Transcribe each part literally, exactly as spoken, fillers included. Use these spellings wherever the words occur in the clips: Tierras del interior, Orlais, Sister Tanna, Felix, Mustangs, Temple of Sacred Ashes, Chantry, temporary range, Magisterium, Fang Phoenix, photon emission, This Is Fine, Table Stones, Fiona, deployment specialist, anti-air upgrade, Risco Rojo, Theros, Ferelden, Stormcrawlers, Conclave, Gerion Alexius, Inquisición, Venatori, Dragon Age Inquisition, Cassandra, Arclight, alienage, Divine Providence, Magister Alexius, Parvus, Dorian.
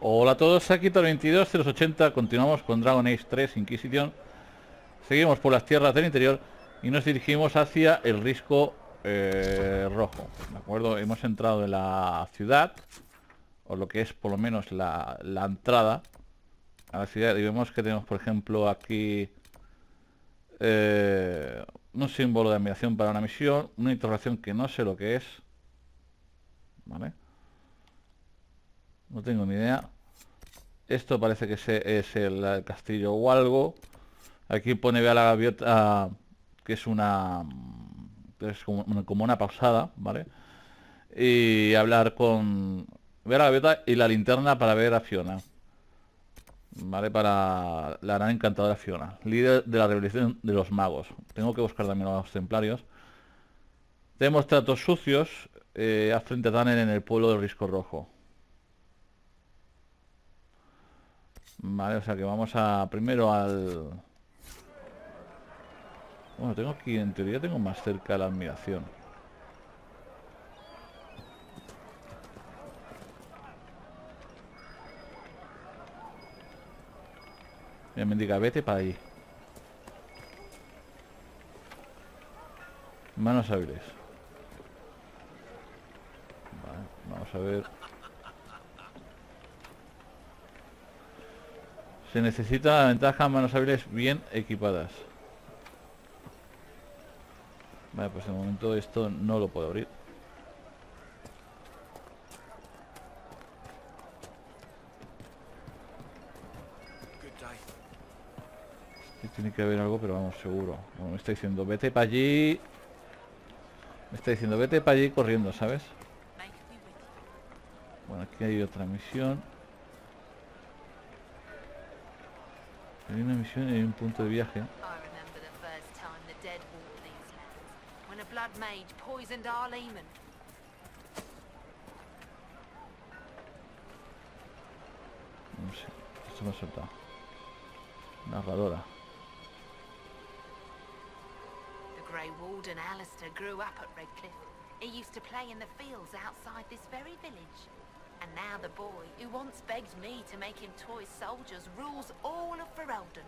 Hola a todos, aquí Toro veintidós cero ochenta, continuamos con Dragon Age tres Inquisición. Seguimos por las tierras del interior y nos dirigimos hacia el Risco eh, Rojo. De acuerdo, hemos entrado en la ciudad, o lo que es por lo menos la, la entrada a la ciudad. Y vemos que tenemos, por ejemplo, aquí eh, un símbolo de admiración para una misión, una interrogación que no sé lo que es. Vale. No tengo ni idea. Esto parece que se, es el, el castillo o algo. Aquí pone Ve a la Gaviota, que es una... es como, como una pausada, ¿vale? Y hablar con... Ve a la Gaviota y la linterna para ver a Fiona. Vale, para la gran encantadora Fiona, líder de la rebelión de los magos. Tengo que buscar también a los templarios. Tenemos tratos sucios eh, a frente a Tanner en el pueblo del Risco Rojo. Vale, o sea que vamos a primero al... Bueno, tengo aquí, en teoría tengo más cerca la admiración. Mira, mendiga, vete para allí. Manos hábiles. Vale, vamos a ver... Se necesita la ventaja manos hábiles bien equipadas. Vale, pues de momento esto no lo puedo abrir. Aquí tiene que haber algo, pero vamos, seguro. Bueno, me está diciendo, vete para allí. Me está diciendo, vete para allí corriendo, ¿sabes? Bueno, aquí hay otra misión. Hay una misión y hay un punto de viaje. No sé, esto me ha soltado. Narradora. The Grey Warden Alistair grew up at Redcliffe. He used to play in the fields outside this very village. And now the boy, who once begged me to make him toy soldiers, rules all of Ferelden.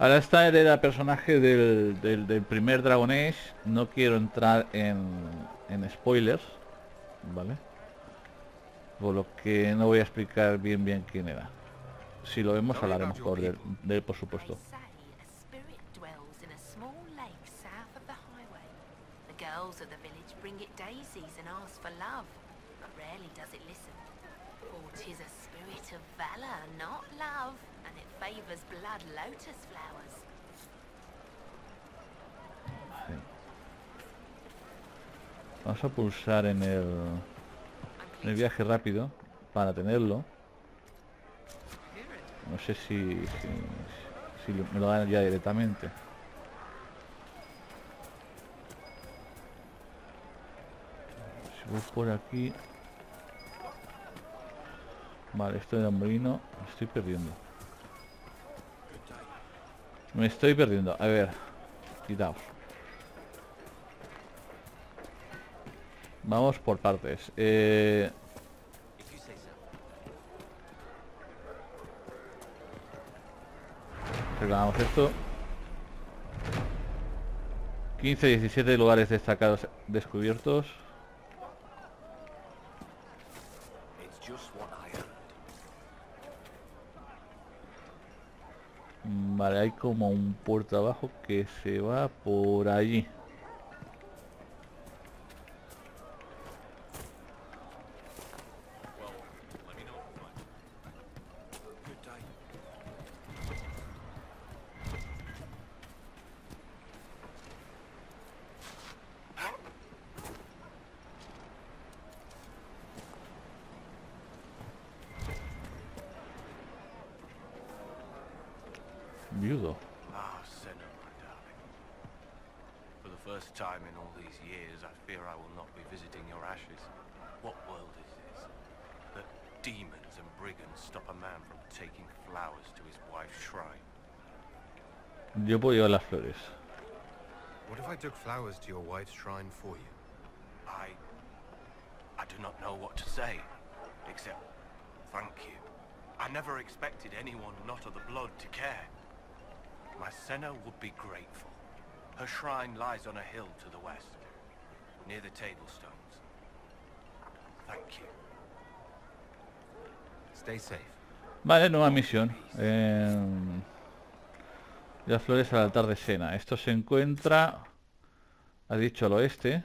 Alistair era personaje del, del, del primer Dragon Age. No quiero entrar en, en spoilers, ¿vale? Por lo que no voy a explicar bien bien quién era. Si lo vemos hablaremos por él, de él, por supuesto. Rarely does it listen, for 'tis a spirit of valor, not love, and it favors blood lotus flowers. Vale. Vamos a pulsar en el, en el viaje rápido para tenerlo. No sé si, si, si me lo dan ya directamente. Si voy por aquí... Vale, esto de hombrino, me estoy perdiendo. Me estoy perdiendo, a ver. Quitaos. Vamos por partes. Eh... Reclamamos esto. quince, diecisiete lugares destacados descubiertos. Vale, hay como un puerto abajo que se va por allí. Viudo. Ah, Senna, my darling. For the first time in all these years, I fear I will not be visiting your ashes. What world is this? That demons and brigands stop a man from taking flowers to his wife's shrine. Yo puedo llevar las flores. What if I took flowers to your wife's shrine for you? I... I do not know what to say, except Thank you. I never expected anyone not of the blood to care. My Senna would be grateful. Her shrine lies on a hill to the west, near the Table Stones. Thank you. Stay safe. Vale, nueva misión. Eh, las flores al altar de Senna. Esto se encuentra, ha dicho, al oeste.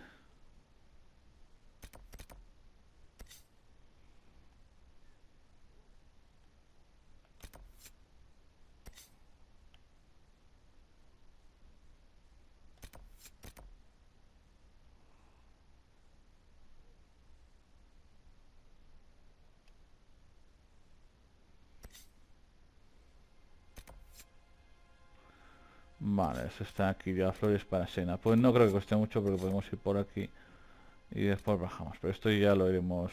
Vale, eso está aquí ya, flores para Senna. Pues no creo que cueste mucho porque podemos ir por aquí y después bajamos. Pero esto ya lo iremos,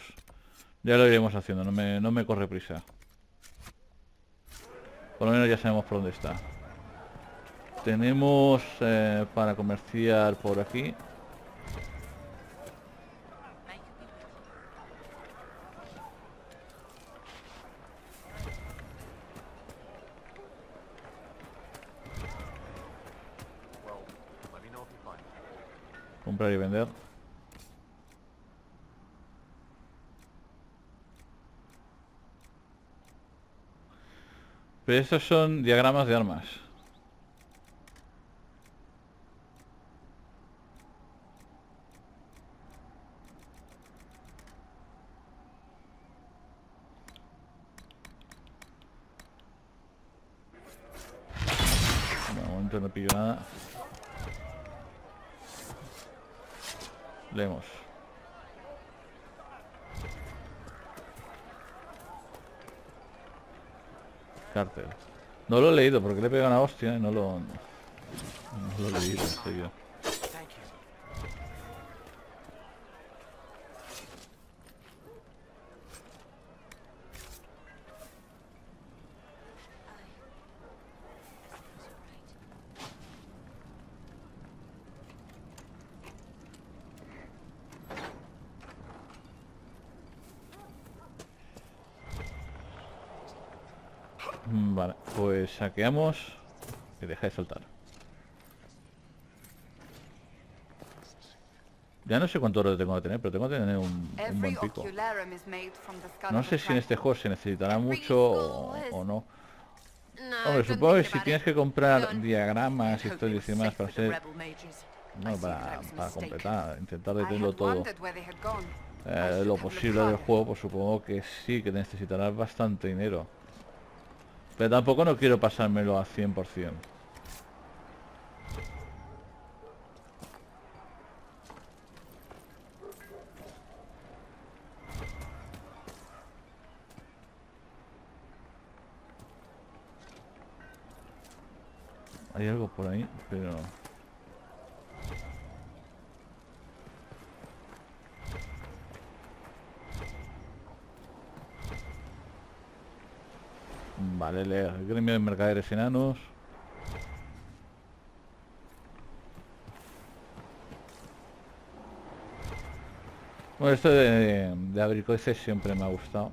ya lo iremos haciendo, no me, no me corre prisa. Por lo menos ya sabemos por dónde está. Tenemos eh, para comerciar por aquí. Comprar y vender. Pero estos son diagramas de armas. De momento no pillo nada. Leemos. Cartel. No lo he leído porque le he pegado una hostia y no lo... No lo he leído, estoy yo. Vale, pues saqueamos y deja de saltar. Ya no sé cuánto oro tengo que tener, pero tengo que tener un, un buen pico. No sé si en este juego se necesitará mucho o, o no. Hombre, supongo que si tienes que comprar diagramas, historias y demás para ser... No, para, para completar, intentar detenerlo todo eh, lo posible del juego, pues supongo que sí, que necesitarás bastante dinero. Pero tampoco no quiero pasármelo al cien por cien. Hay algo por ahí, pero... Vale, leer. El gremio de mercaderes enanos. Bueno, esto de, de abricoces siempre me ha gustado.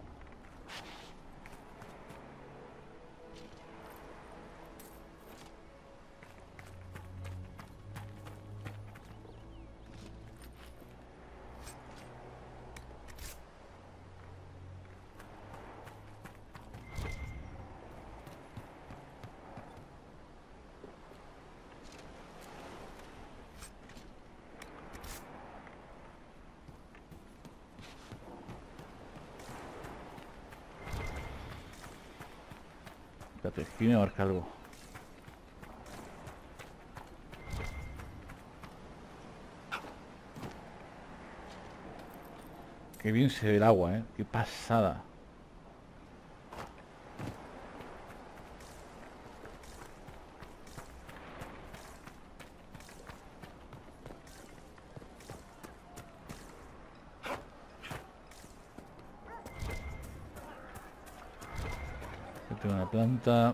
Espérate, aquí me marca algo. Qué bien se ve el agua, eh. Qué pasada. Una planta.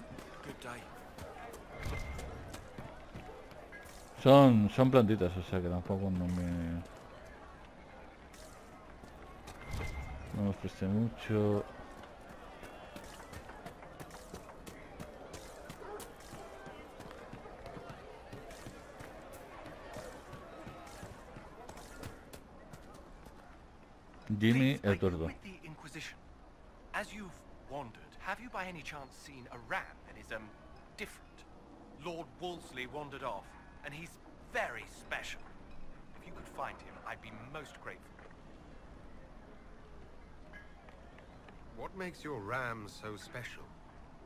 Son, son plantitas, o sea que tampoco no me... No me preste mucho. Jimmy El Tordo. As you've wandered, have you by any chance seen a ram that is um different? Lord Wolseley wandered off, and he's very special. If you could find him, I'd be most grateful. What makes your ram so special?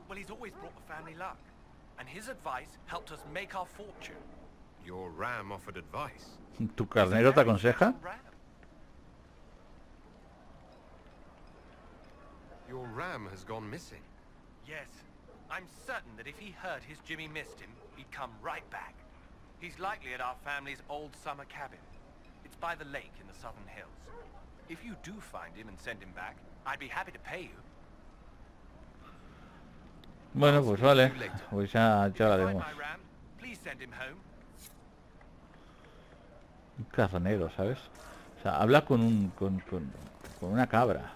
Well, he's always brought the family luck, and his advice helped us make our fortune. Your ram offered advice. Tu carnero te aconseja? Your ram has gone missing. Yes, I'm certain that if he heard his Jimmy missed him, he'd come right back. He's likely at our family's old summer cabin. It's by the lake in the southern hills. If you do find him and send him back, I'd be happy to pay you. Bueno, pues vale. Pues ya, ya la vemos. Un carnero, ¿sabes? O sea, habla con un con, con, con una cabra.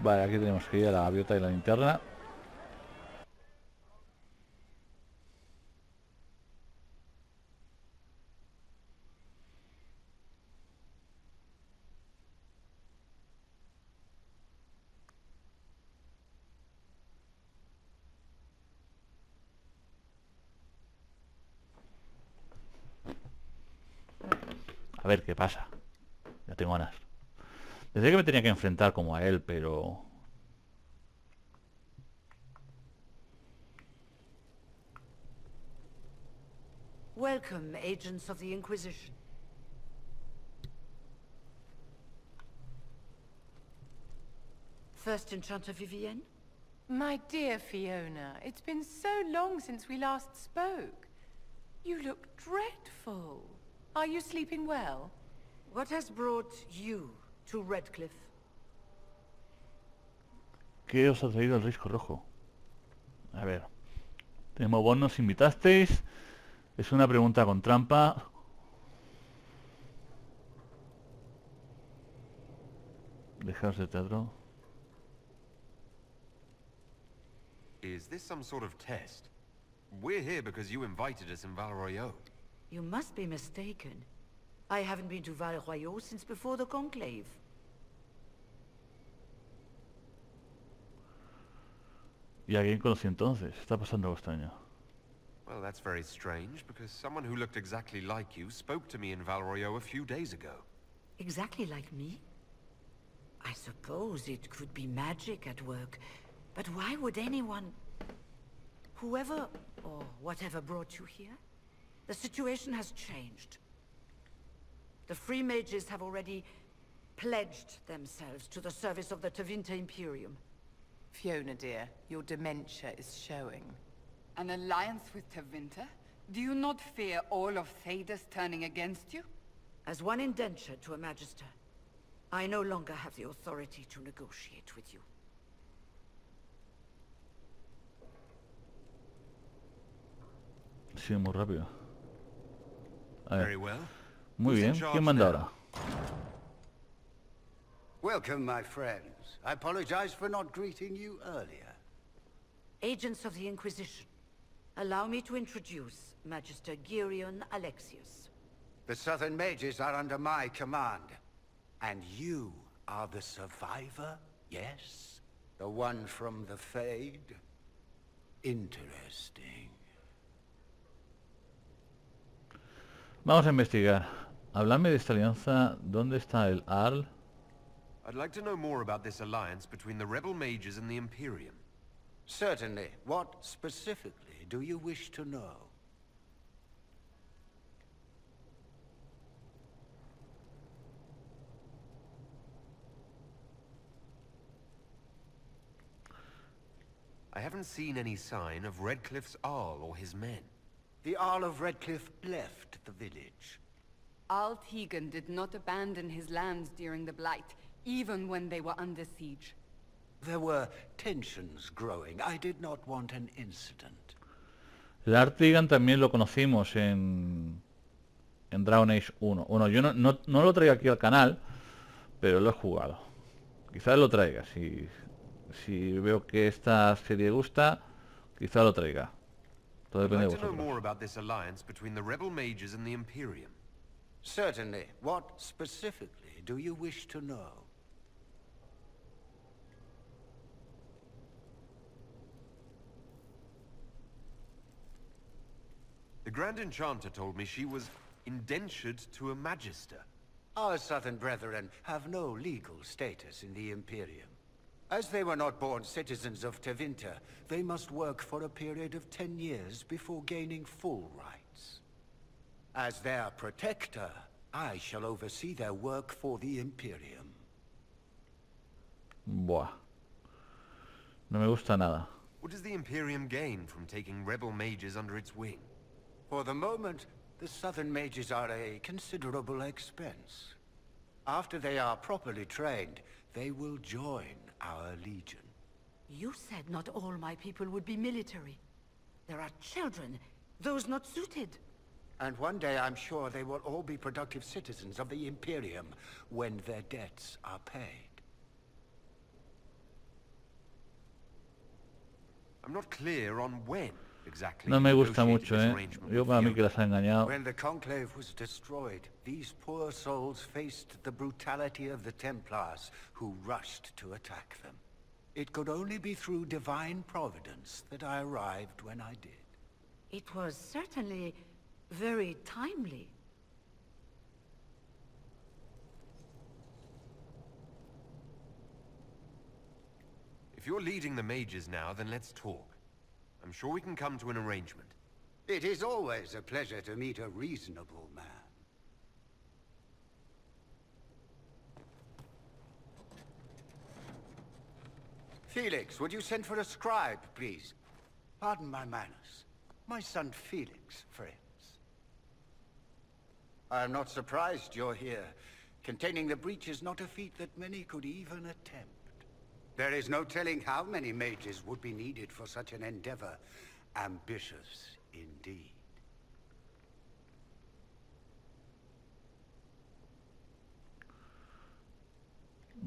Vale, aquí tenemos que ir a la gaviota y la linterna. A ver qué pasa. Ya tengo ganas. Decía que me tenía que enfrentar como a él, pero... Welcome, agents of the Inquisition. First Enchanter Vivienne? My dear Fiona, it's been so long since we last spoke. You look dreadful. Are you sleeping well? What has brought you to Redcliffe? ¿Qué os ha traído el Risco Rojo? A ver. Tenemos vos nos invitasteis. Es una pregunta con trampa. Dejaos de teatro. Is this some sort of test? We're here because you invited us in Val Royeaux. You must be mistaken. I haven't been to Val Royeaux since before the Conclave. ¿Y a quién conocí entonces? Está pasando algo extraño. Well, that's very strange, because someone who looked exactly like you spoke to me in Val Royeaux a few days ago. Exactly like me? I suppose it could be magic at work, but why would anyone... Whoever or whatever brought you here? The situation has changed. The Free Mages have already pledged themselves to the service of the Tevinter Imperium. Fiona dear, your dementia is showing. An alliance with Tevinter? Do you not fear all of Thedas turning against you? As one indentured to a Magister, I no longer have the authority to negotiate with you. Sí, muy rápido. Very well. Muy bien, ¿quién manda ahora? Welcome, my friends. I apologize for not greeting you earlier. Agents of the Inquisition, allow me to introduce Magister Gerion Alexius. The Southern Mages are under my command. And you are the survivor, yes? The one from the Fade? Interesting. Vamos a investigar. Hablame de esta alianza. ¿Dónde está el Arl? I'd like to know more about this alliance between the rebel mages and the Imperium. Certainly. What specifically do you wish to know? I haven't seen any sign of Redcliffe's Arl or his men. The Arl of Redcliffe left the village. Arl Teagan did not abandon his lands during the Blight, even when they were under siege. There were tensions growing. I did not want an incident. El Arl Teagan también lo conocimos en en Dragon Age uno. Bueno, yo no, no, no lo traigo aquí al canal, pero lo he jugado. Quizás lo traiga, si, si veo que esta serie gusta, quizás lo traiga. Todo depende de vosotros. Certainly. What specifically do you wish to know? The Grand Enchanter told me she was indentured to a Magister. Our southern brethren have no legal status in the Imperium. As they were not born citizens of Tevinter, they must work for a period of ten years before gaining full rights. As their protector, I shall oversee their work for the Imperium. Buah. No me gusta nada. What does the Imperium gain from taking rebel mages under its wing? For the moment, the southern mages are a considerable expense. After they are properly trained, they will join our legion. You said not all my people would be military. There are children, those not suited. And one day I'm sure they will all be productive citizens of the Imperium when their debts are paid. I'm not clear on when. No me gusta mucho, eh. Yo para mí que las ha engañado. When the Conclave was destroyed, these poor souls faced the brutality of the Templars, who rushed to attack them. It could only be through Divine Providence that I arrived when I did. It was certainly very timely. If you're leading the mages now, then let's talk. I'm sure we can come to an arrangement. It is always a pleasure to meet a reasonable man. Felix, would you send for a scribe, please? Pardon my manners. My son Felix, friends. I am not surprised you're here. Containing the breach is not a feat that many could even attempt. There is no telling how many mages would be needed for such an endeavor. Ambitious indeed.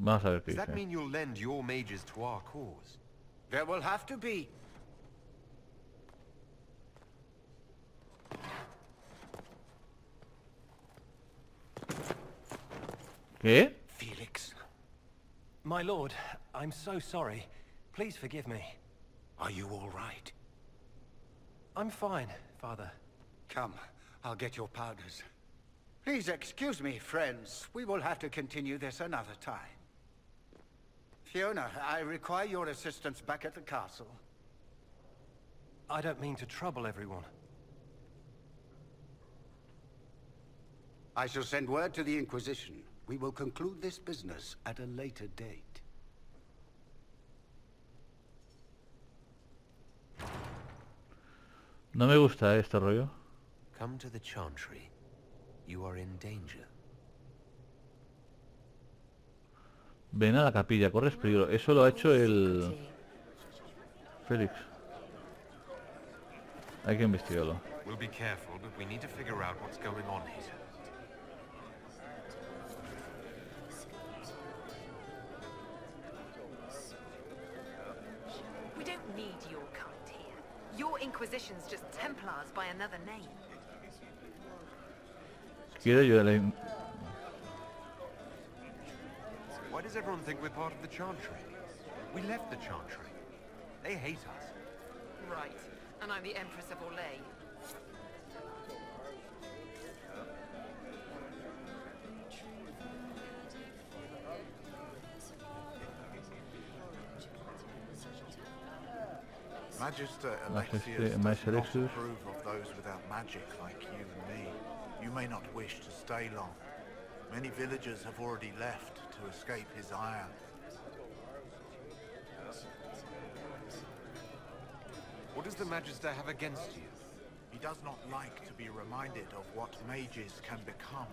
Does that mean you'll lend your mages to our cause? There will have to be. ¿Qué? Felix. My lord, I'm so sorry. Please forgive me. Are you all right? I'm fine, father. Come, I'll get your powders. Please excuse me, friends. We will have to continue this another time. Fiona, I require your assistance back at the castle. I don't mean to trouble everyone. I shall send word to the Inquisition. We will conclude this business at a later date. No me gusta este rollo. Come to the Chantry. You are in danger. Ven a la capilla, corres peligro. Eso lo ha hecho el... Felix. Hay que investigarlo. We'll be careful, but we need to figure out what's going on here. Inquisition's just Templars by another name. Why does everyone think we're part of the Chantry? We left the Chantry. They hate us. Right, and I'm the Empress of Orlais. Magister Alexius does not approve of those without magic like you and me. You may not wish to stay long. Many villagers have already left to escape his ire. What does the Magister have against you? He does not like to be reminded of what mages can become.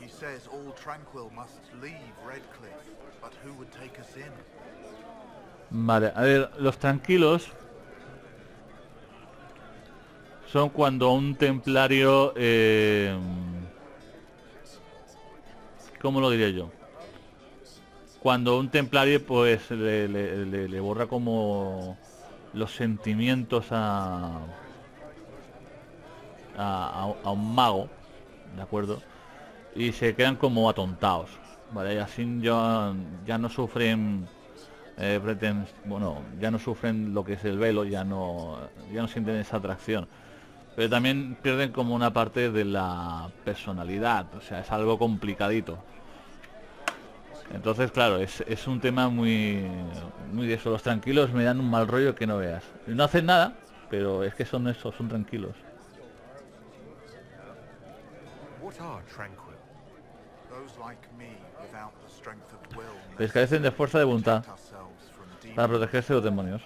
He says all tranquil must leave Redcliffe, but who would take us in? Vale, a ver, los tranquilos son cuando un templario, eh, ¿cómo lo diría yo? Cuando un templario pues le, le, le, le borra como los sentimientos a, a, a un mago, ¿de acuerdo? Y se quedan como atontados, ¿vale? Y así ya, ya no sufren, eh, preten, bueno, ya no sufren lo que es el velo, ya no, ya no sienten esa atracción. Pero también pierden como una parte de la personalidad, o sea, es algo complicadito. Entonces, claro, es, es un tema muy, muy de eso. Los tranquilos me dan un mal rollo que no veas. No hacen nada, pero es que son esos, son tranquilos. Les carecen de fuerza de voluntad para protegerse de los demonios.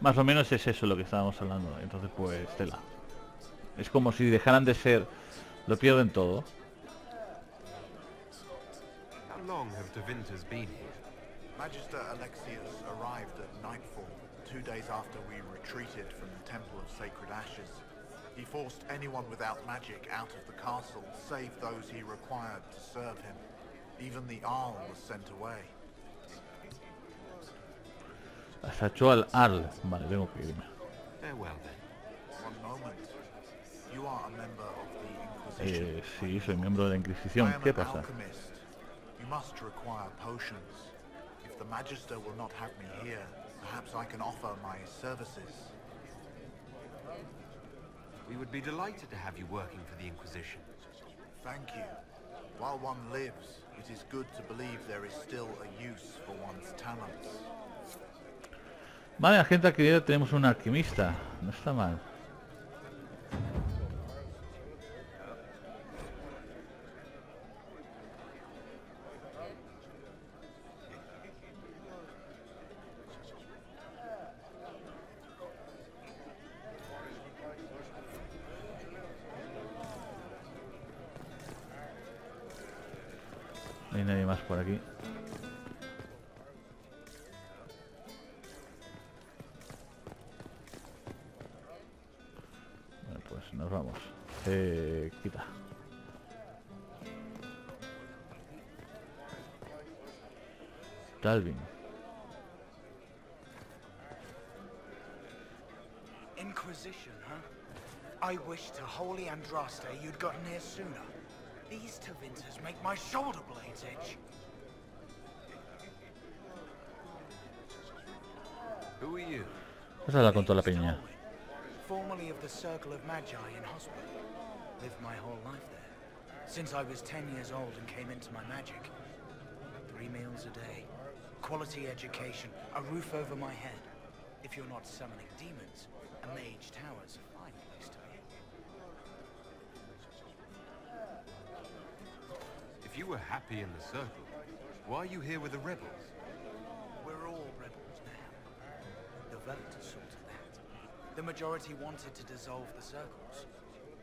Más o menos es eso lo que estábamos hablando. Entonces pues tela. Es como si dejaran de ser. Lo pierden todo. How long have Tevinter's been here? Magister Alexius arrived at nightfall, two days after we retreated from the Temple of Sacred Ashes. He forced anyone without magic out of the castle, save those he required to serve him. Even the Arl was sent away. Hasta echó al Arl. Vale, tengo que irme. Farewell then. One moment. You are a member of the Inquisition. Eh, sí, soy miembro de la Inquisición. ¿Qué pasa? You must require potions. If the Magister will not have me here, perhaps I can offer my services. We would be delighted to have you working for the Inquisition. Thank you. While one lives, it is good to believe there is still a use for one's talents. Vale, gente, aquí tenemos un alquimista. No está mal. Por aquí. Bueno, pues nos vamos. Eh, quita. Talvin. Inquisition, huh? I wish to holy Andraste you'd gotten here sooner. These Tevinters make my shoulder blades itch. Who are you? Esa la contó la peña. Formerly of the Circle of Magi in hospital. Lived my whole life there. Since I was ten years old and came into my magic. Three meals a day. Quality education. A roof over my head. If you're not summoning demons, a mage tower's a fine place to be. If you were happy in the circle, why are you here with the rebels? We're all rebels now. The vote sorted that. The majority wanted to dissolve the circles.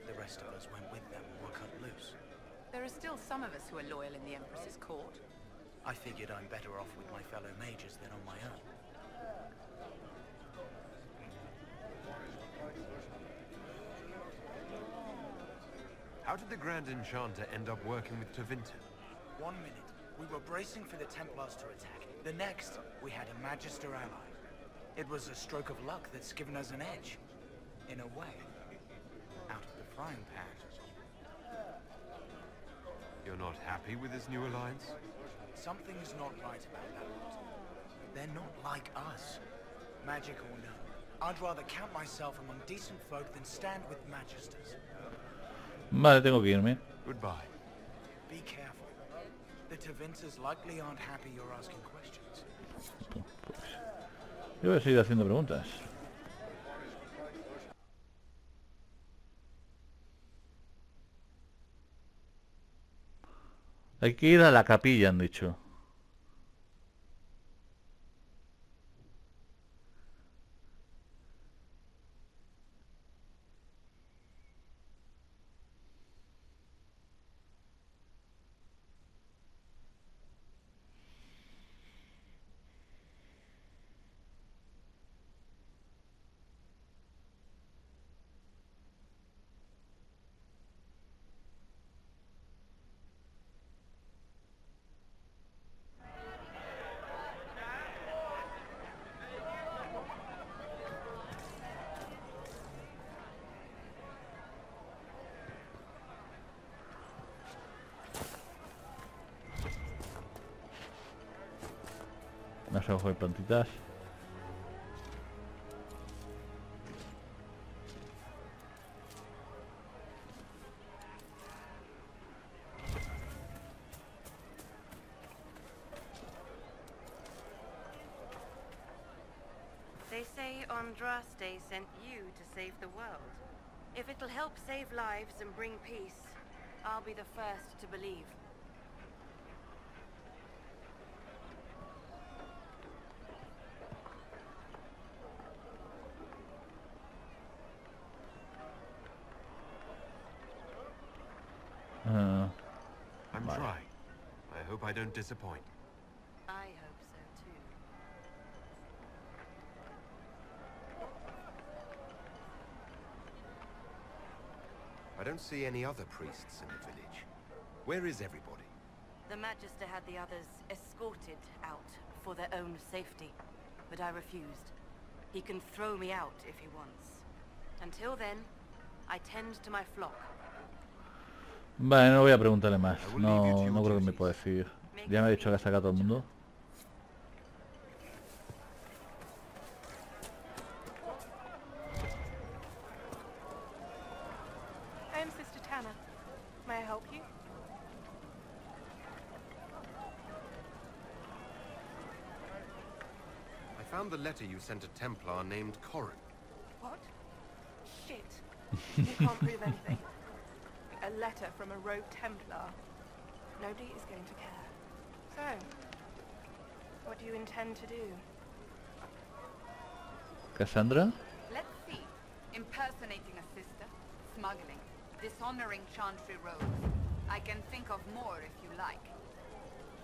The rest of us went with them and were cut loose. There are still some of us who are loyal in the Empress's court. I figured I'm better off with my fellow mages than on my own. How did the Grand Enchanter end up working with Tevinter? One minute, we were bracing for the Templars to attack. The next, we had a Magister ally. It was a stroke of luck that's given us an edge. In a way, out of the frying pan. You're not happy with this new alliance? Something's not right about that lot. They're not like us. Magic or no, I'd rather count myself among decent folk than stand with Magisters. Vale, tengo que irme. Goodbye. Be careful. The Tevinters likely aren't happy you're asking questions. Yo voy a seguir haciendo preguntas. Hay que ir a la capilla, han dicho. No se coge plantitas. They say Andraste sent you to save the world. If it'll help save lives and bring peace, I'll be the first to believe. Uh, I'm bye. trying. I hope I don't disappoint. I hope so too. I don't see any other priests in the village. Where is everybody? The Magister had the others escorted out for their own safety, but I refused. He can throw me out if he wants. Until then, I tend to my flock. Vale, no voy a preguntarle más. No, no creo que me pueda decir. Ya me ha dicho que ha sacado a todo el mundo. I'm Sister Tanna. May I help you? I found the letter you sent a Templar named Corin. What? Shit. You can't prove anything. A letter from a rogue Templar. Nobody is going to care. So, what do you intend to do? Cassandra? Let's see. Impersonating a sister, smuggling, dishonoring Chantry robes. I can think of more if you like.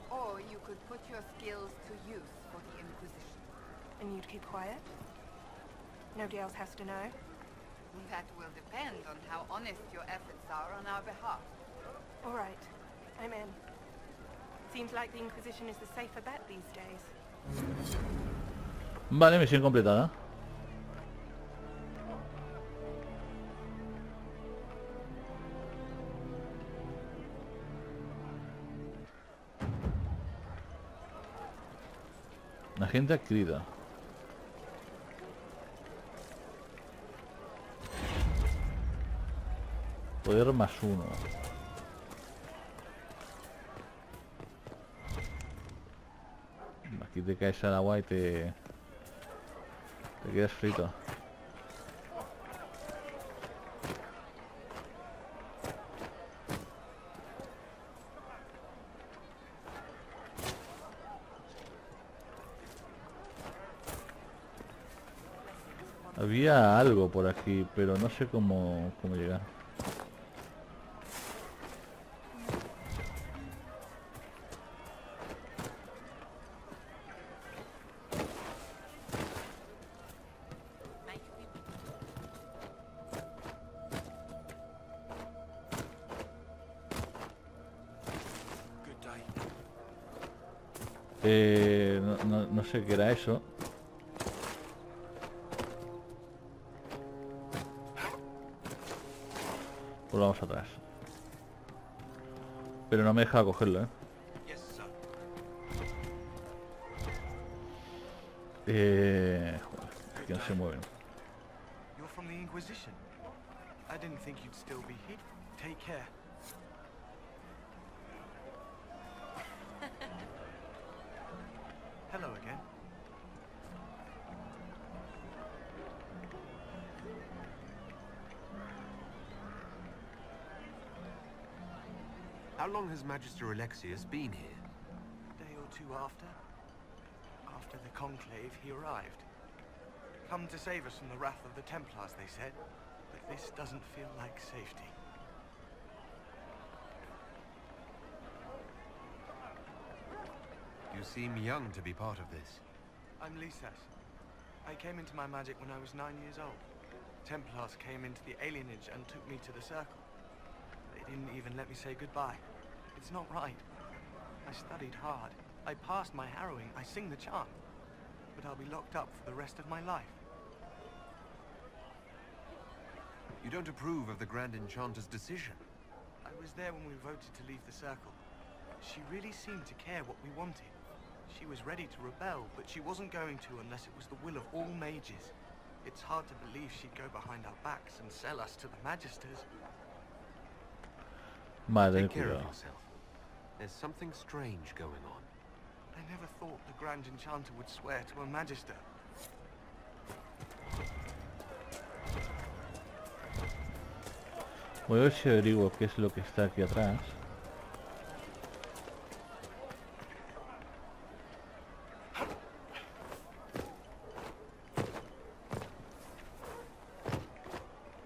Or you could put your skills to use for the Inquisition. And you'd keep quiet? Nobody else has to know? That will depend on how honest your efforts are on our behalf. All right, I'm in. Seems like the Inquisition is the safer bet these days. Vale, misión completada. Agenda adquirida. Poder más uno. Aquí te caes al agua y te... te quedas frito. Había algo por aquí, pero no sé cómo, cómo llegar. Eh, no, no, no sé qué era eso. Volvamos atrás. Pero no me deja cogerlo, ¿eh? Eh, joder, aquí no se mueven. Hello again. How long has Magister Alexius been here? A day or two after. After the Conclave, he arrived. Come to save us from the wrath of the Templars, they said. But this doesn't feel like safety. You seem young to be part of this. I'm Lisas. I came into my magic when I was nine years old. Templars came into the alienage and took me to the Circle. They didn't even let me say goodbye. It's not right. I studied hard. I passed my harrowing. I sing the chant. But I'll be locked up for the rest of my life. You don't approve of the Grand Enchanter's decision? I was there when we voted to leave the Circle. She really seemed to care what we wanted. She was ready to rebel, but she wasn't going to unless it was the will of all mages. It's hard to believe she'd go behind our backs and sell us to the Magisters. Take care of yourself. There's something strange going on. I never thought the Grand Enchanter would swear to a Magister. Voy a ver si averiguo qué es lo que está aquí atrás.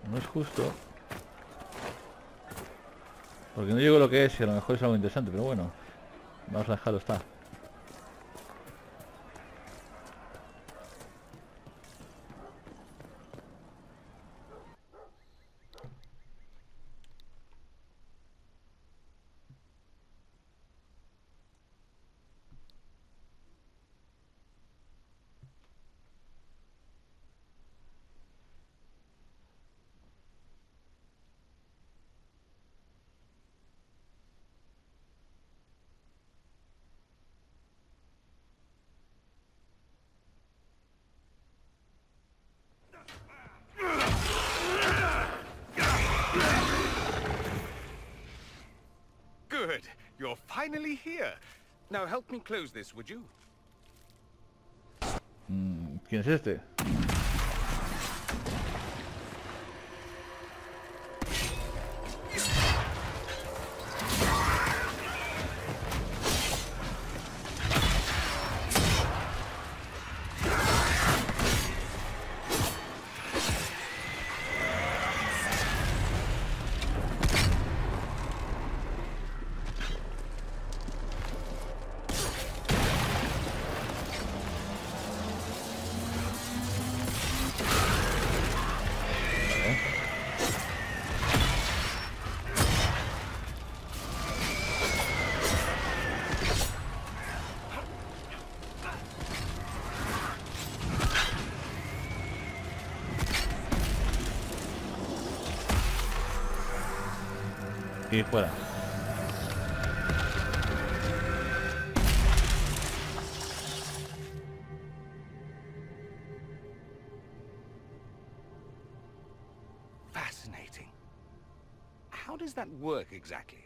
No es justo. Porque no llego a lo que es y a lo mejor es algo interesante, pero bueno. Vamos a dejarlo estar. You're finally here. Now help me close this, would you? Mm, ¿quién es este? Y fuera. Fascinating. How does that work exactly?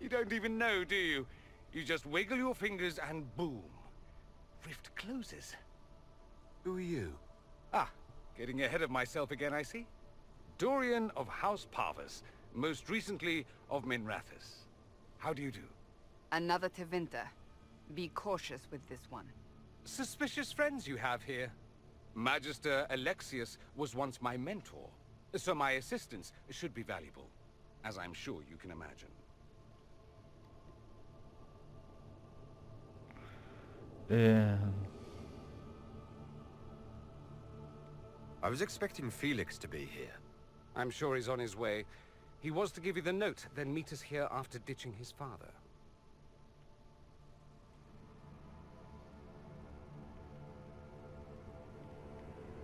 You don't even know, do you? You just wiggle your fingers and boom. Rift closes. Who are you? Ah, getting ahead of myself again, I see. Dorian of House Parvus, most recently of Minrathus. How do you do? Another Tevinter. Be cautious with this one. Suspicious friends you have here. Magister Alexius was once my mentor, so my assistance should be valuable, as I'm sure you can imagine. Yeah. I was expecting Felix to be here. I'm sure he's on his way. He was to give you the note, then meet us here after ditching his father.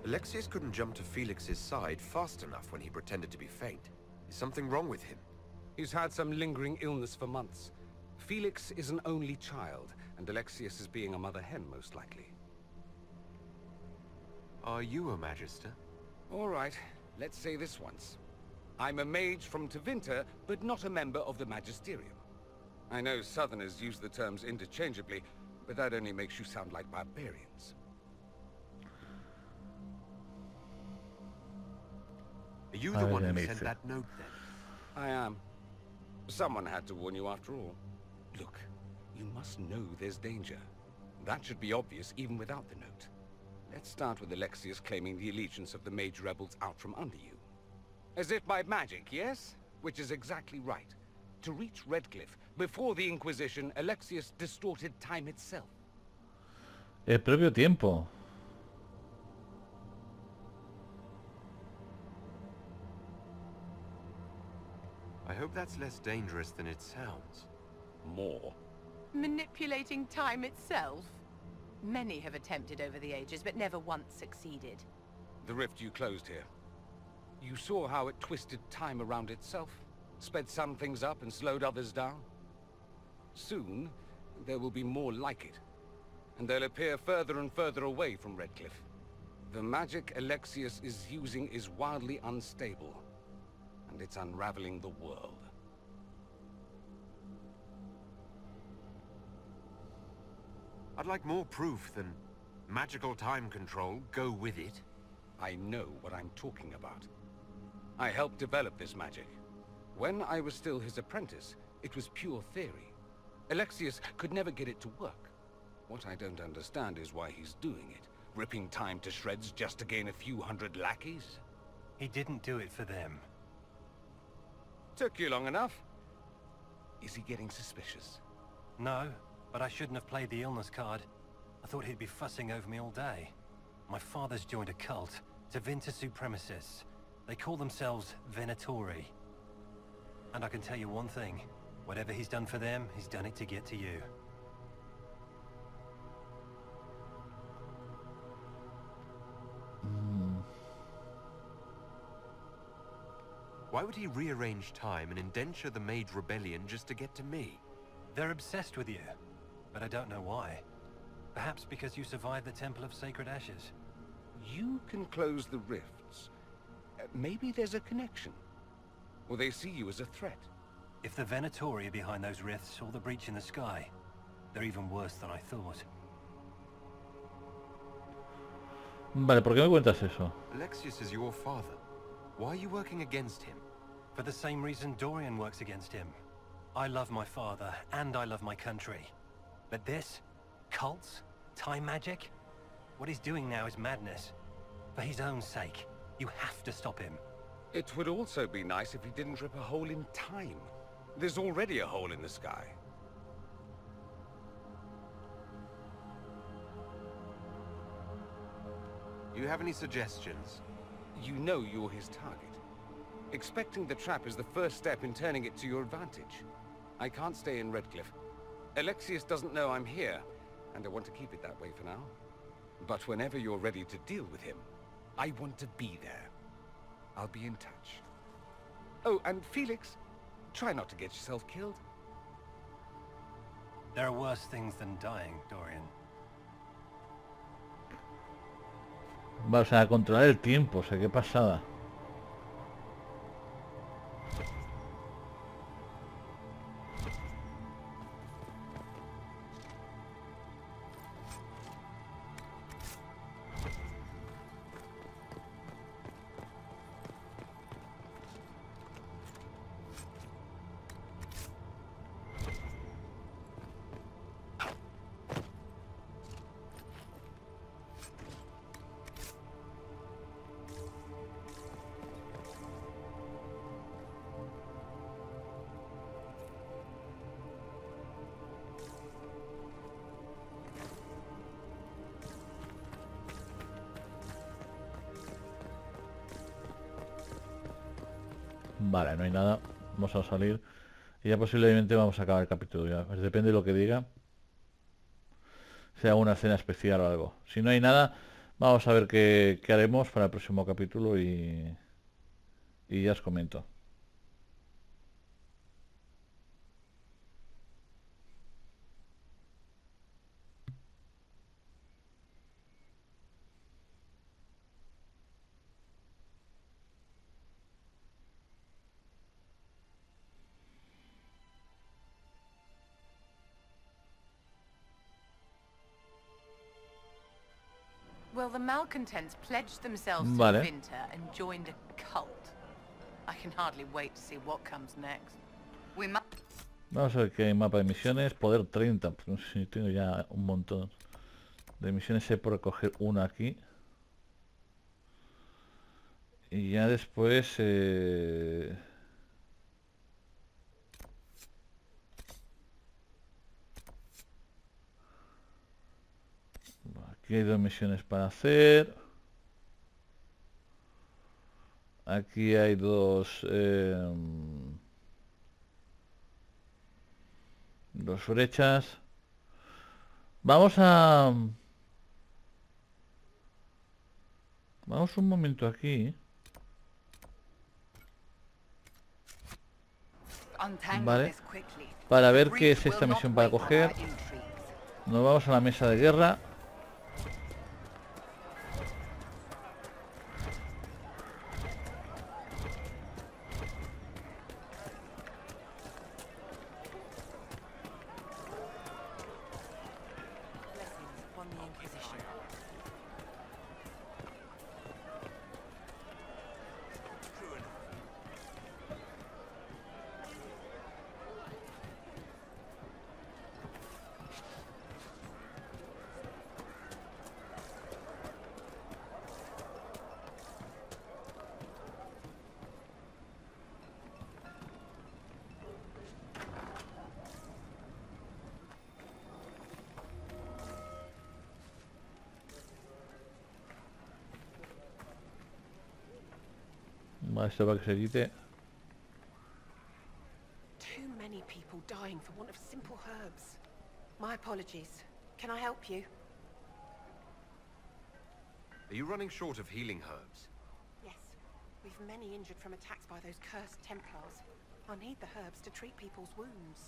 Alexius couldn't jump to Felix's side fast enough when he pretended to be faint. Is something wrong with him? He's had some lingering illness for months. Felix is an only child, and Alexius is being a mother hen, most likely. Are you a Magister? All right. Let's say this once. I'm a mage from Tevinter, but not a member of the Magisterium. I know Southerners use the terms interchangeably, but that only makes you sound like barbarians. Are you the one who sent that note then? I am. Someone had to warn you after all. Look, you must know there's danger. That should be obvious even without the note. Let's start with Alexius claiming the allegiance of the mage rebels out from under you. As if by magic, yes? Which is exactly right. To reach Redcliffe, before the Inquisition, Alexius distorted time itself. El propio tiempo. I hope that's less dangerous than it sounds. More. Manipulating time itself? Many have attempted over the ages, but never once succeeded. The rift you closed here. You saw how it twisted time around itself, sped some things up and slowed others down. Soon, there will be more like it. And they'll appear further and further away from Redcliffe. The magic Alexius is using is wildly unstable, and it's unraveling the world. I'd like more proof than magical time control, go with it. I know what I'm talking about. I helped develop this magic. When I was still his apprentice, it was pure theory. Alexius could never get it to work. What I don't understand is why he's doing it. Ripping time to shreds just to gain a few hundred lackeys? He didn't do it for them. Took you long enough. Is he getting suspicious? No, but I shouldn't have played the illness card. I thought he'd be fussing over me all day. My father's joined a cult, Tevinter supremacists. They call themselves Venatori. And I can tell you one thing. Whatever he's done for them, he's done it to get to you. Why would he rearrange time and indenture the Mage Rebellion just to get to me? They're obsessed with you, but I don't know why. Perhaps because you survived the Temple of Sacred Ashes. You can close the rifts. Uh, maybe there's a connection. Or they see you as a threat. If the Venatori are behind those rifts or the breach in the sky, they're even worse than I thought. Vale, ¿por qué me cuentas eso? Alexius is your father. Why are you working against him? For the same reason Dorian works against him. I love my father, and I love my country. But this? Cults? Time magic? What he's doing now is madness. For his own sake, you have to stop him. It would also be nice if he didn't rip a hole in time. There's already a hole in the sky. You have any suggestions? You know you're his target. Expecting the trap is the first step in turning it to your advantage. I can't stay in Redcliffe. Alexius doesn't know I'm here, and I want to keep it that way for now. But whenever you're ready to deal with him, I want to be there. I'll be in touch. Oh, and Felix, try not to get yourself killed. There are worse things than dying, Dorian. Va, o sea, controlar el tiempo, o sea, qué pasada. Vale, no hay nada, vamos a salir y ya posiblemente vamos a acabar el capítulo ya. Pues depende de lo que diga, sea una escena especial o algo. Si no hay nada, vamos a ver qué, qué haremos para el próximo capítulo y, y ya os comento. The malcontents pledged themselves to vale. Winter and joined a cult. I can hardly wait to see what comes next. We must... Vamos a ver qué hay. Mapa de misiones, poder treinta. Pues no sé si tengo ya un montón de misiones. Sé por coger una aquí. Y ya después... Eh... Aquí hay dos misiones para hacer. Aquí hay dos eh, dos brechas. Vamos a... Vamos un momento aquí. Vale. Para ver qué es esta misión para coger. Nos vamos a la mesa de guerra. Esto para que se quite. Too many people dying for want of simple herbs. My apologies. Can I help you? Are you running short of healing herbs? Yes. We've many injured from attacks by those cursed Templars. I'll need the herbs to treat people's wounds.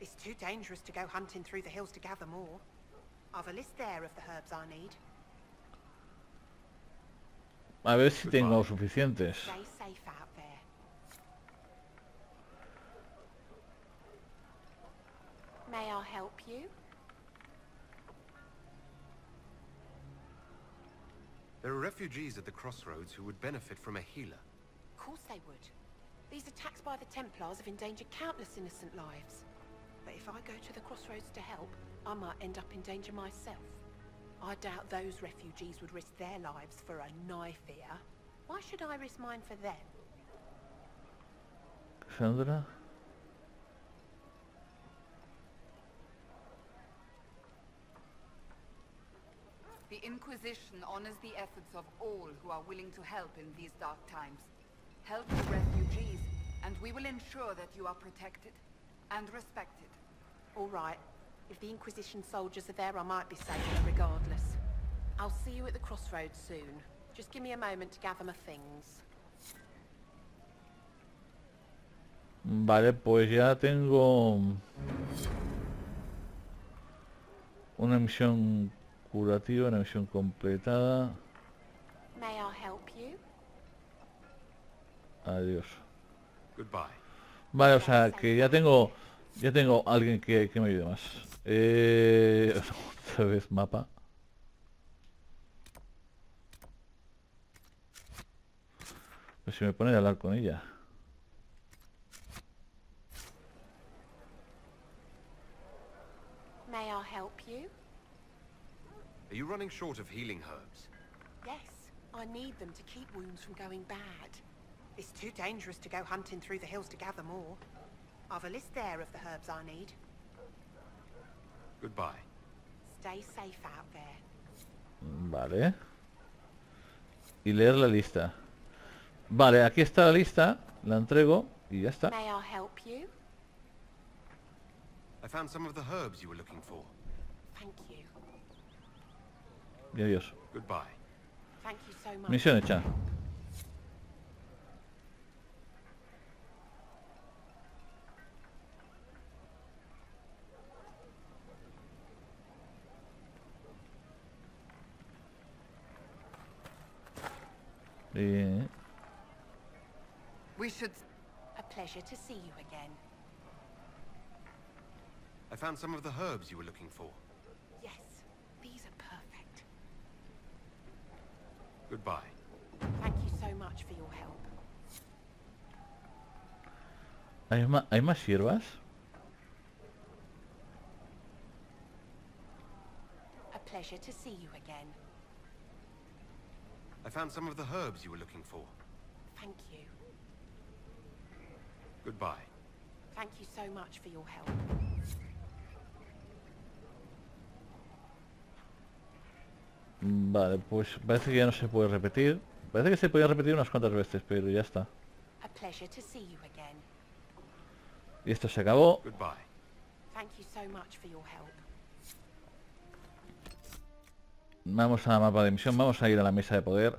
It's too dangerous to go hunting through the hills to gather more. I've a list there of the herbs I need. A ver si tengo suficientes. May I help you? There are refugees at the crossroads who would benefit from a healer. Of course they would. These attacks by the Templars have endangered countless innocent lives. But if I go to the crossroads to help, I might end up in danger myself. I doubt those refugees would risk their lives for a knife here. Why should I risk mine for them? Cassandra? The Inquisition honors the efforts of all who are willing to help in these dark times. Help the refugees, and we will ensure that you are protected and respected. All right. If the Inquisition soldiers are there, I might be safe regardless. I'll see you at the crossroads soon. Just give me a moment to gather my things. Vale, pues ya tengo una misión curativa, una misión completada. May I help you? Adiós. Goodbye. Vale, o sea que ya tengo ya tengo alguien que, que me ayude más. Eh, otra vez mapa. Pues si me pone a hablar con ella. May I help you? Are you running short of healing herbs? Yes, I need them to keep wounds from going bad. It's too dangerous to go hunting through the hills to gather more. I've a list there of the herbs I need. Goodbye. Stay safe out there. Vale. Y leer la lista. Vale, aquí está la lista. La entrego y ya está. May I help you? I found some of the herbs you were looking for. Thank you. Y adiós. Goodbye. Thank you so much. Misión hecha. Yeah. We should. A pleasure to see you again. I found some of the herbs you were looking for. Yes, these are perfect. Goodbye. Thank you so much for your help. ¿Hay más, hay más hierbas? A pleasure to see you again. I found some of the herbs you were looking for. Thank you. Goodbye. Thank you so much for your help. Vale, pues parece que ya no se puede repetir. Parece que se podía repetir unas cuantas veces, pero ya está. A pleasure to see you again. Y esto se acabó. Goodbye. Thank you so much for your help. Vamos a mapa de misión, vamos a ir a la mesa de poder.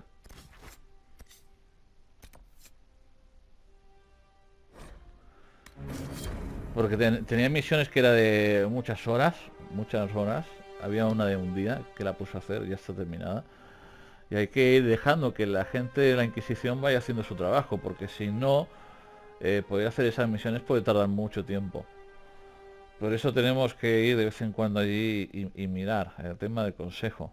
Porque ten, tenía misiones que era de muchas horas, muchas horas. Había una de un día que la puse a hacer, ya está terminada. Y hay que ir dejando que la gente de la Inquisición vaya haciendo su trabajo, porque si no, eh, poder hacer esas misiones puede tardar mucho tiempo. Por eso tenemos que ir de vez en cuando allí y, y mirar el tema del consejo.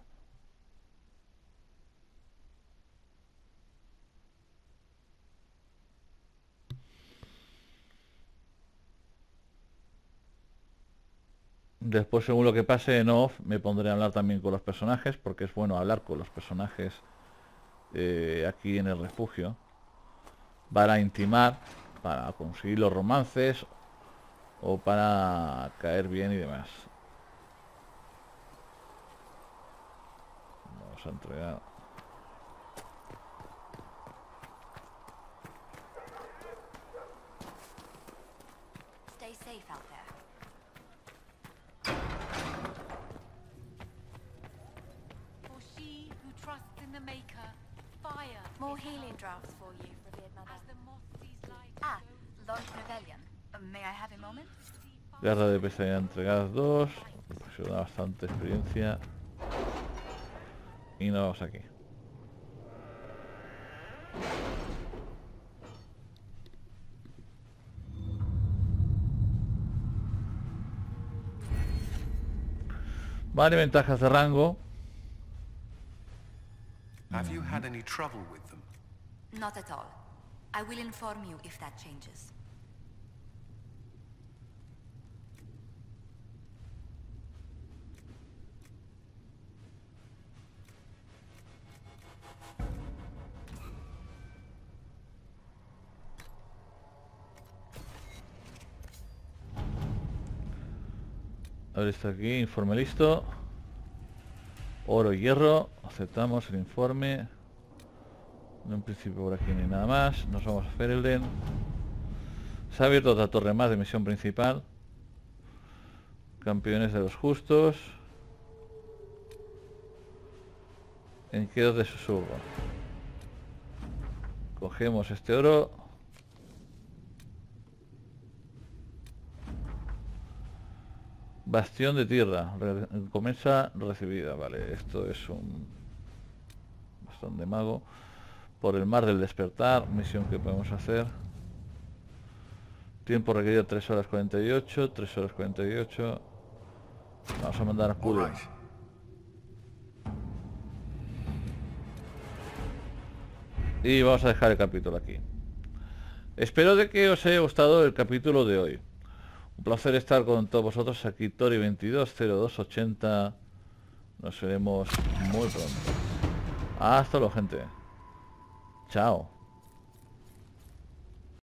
Después, según lo que pase en off, me pondré a hablar también con los personajes, porque es bueno hablar con los personajes eh, aquí en el refugio, para intimar, para conseguir los romances o para caer bien y demás. Vamos a entregar. Stay safe out there. More healing drafts for you, revered mother. Ah, Lord Rebellion. May I have a moment? Guerra de pesadilla entregadas dos. Se da bastante experiencia. Y nos vamos aquí. Vale, ventajas de rango. Have you had any trouble with them? Not at all. I will inform you if that changes. Ahora está aquí, informe listo. Oro y hierro, aceptamos el informe. En principio por aquí no hay nada más. Nos vamos a Ferelden. Se ha abierto otra torre más de misión principal. Campeones de los justos. Enquedos de susurro. Cogemos este oro. Bastión de tierra, recompensa recibida, vale, esto es un bastón de mago. Por el mar del despertar, misión que podemos hacer. Tiempo requerido tres horas cuarenta y ocho, tres horas cuarenta y ocho. Vamos a mandar a Culo. Y vamos a dejar el capítulo aquí. Espero de que os haya gustado el capítulo de hoy. Un placer estar con todos vosotros aquí, Tori veintidós cero dos ochenta. Nos veremos muy pronto. Hasta luego, gente. Chao.